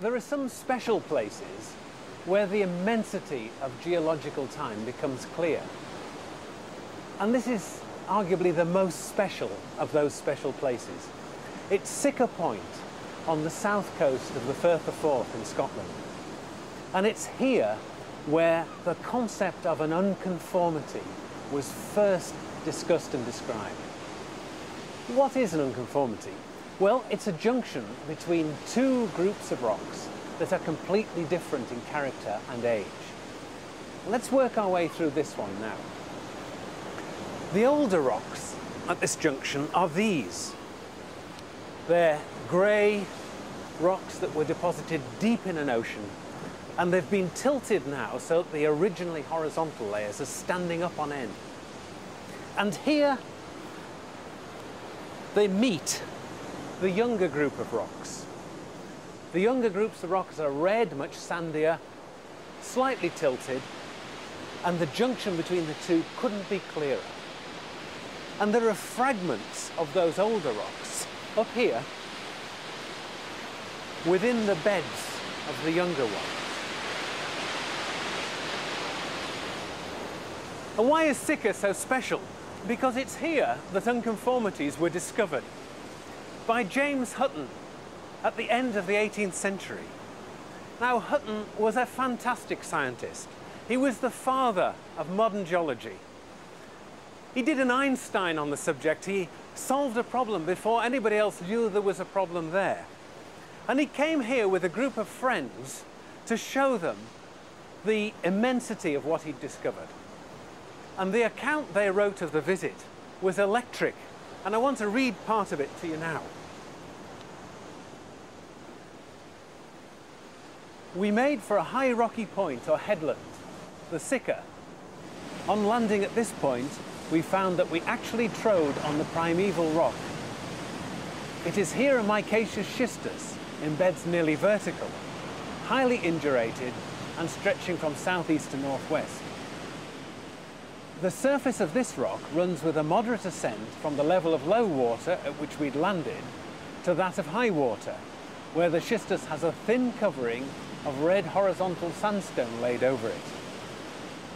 there are some special places where the immensity of geological time becomes clear. And this is arguably the most special of those special places. It's Siccar Point on the south coast of the Firth of Forth in Scotland. And it's here where the concept of an unconformity was first discussed and described. What is an unconformity? Well, it's a junction between two groups of rocks that are completely different in character and age. Let's work our way through this one now. The older rocks at this junction are these. They're grey rocks that were deposited deep in an ocean, and they've been tilted now so that the originally horizontal layers are standing up on end. And here they meet the younger group of rocks. The younger groups of rocks are red, much sandier, slightly tilted, and the junction between the two couldn't be clearer. And there are fragments of those older rocks up here within the beds of the younger ones. And why is Siccar so special? Because it's here that unconformities were discovered by James Hutton at the end of the 18th century. Now, Hutton was a fantastic scientist. He was the father of modern geology. He did an Einstein on the subject. He solved a problem before anybody else knew there was a problem there. And he came here with a group of friends to show them the immensity of what he'd discovered. And the account they wrote of the visit was electric. And I want to read part of it to you now. We made for a high rocky point or headland, the Siccar. On landing at this point, we found that we actually trode on the primeval rock. It is here a micaceous schistus embeds nearly vertical, highly indurated and stretching from southeast to northwest. The surface of this rock runs with a moderate ascent from the level of low water at which we'd landed to that of high water, where the schistus has a thin covering of red horizontal sandstone laid over it.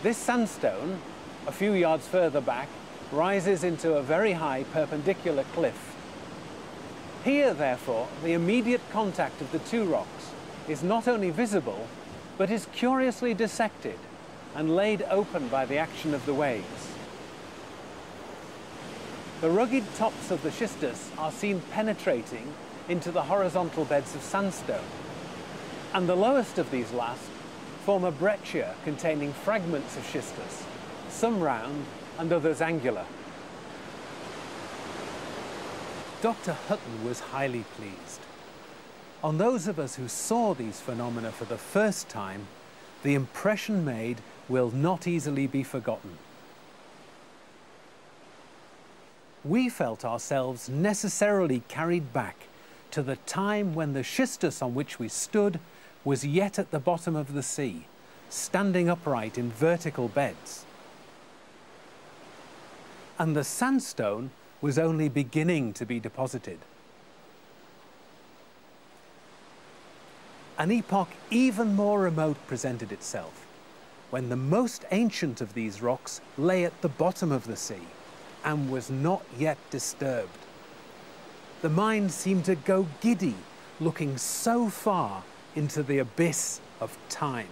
This sandstone, a few yards further back, rises into a very high perpendicular cliff. Here, therefore, the immediate contact of the two rocks is not only visible, but is curiously dissected and laid open by the action of the waves. The rugged tops of the schistus are seen penetrating into the horizontal beds of sandstone, and the lowest of these last form a breccia containing fragments of schistus, some round and others angular. Dr. Hutton was highly pleased. On those of us who saw these phenomena for the first time, the impression made will not easily be forgotten. We felt ourselves necessarily carried back to the time when the schistus on which we stood was yet at the bottom of the sea, standing upright in vertical beds. And the sandstone was only beginning to be deposited. An epoch even more remote presented itself, when the most ancient of these rocks lay at the bottom of the sea and was not yet disturbed. The mind seemed to go giddy, looking so far into the abyss of time.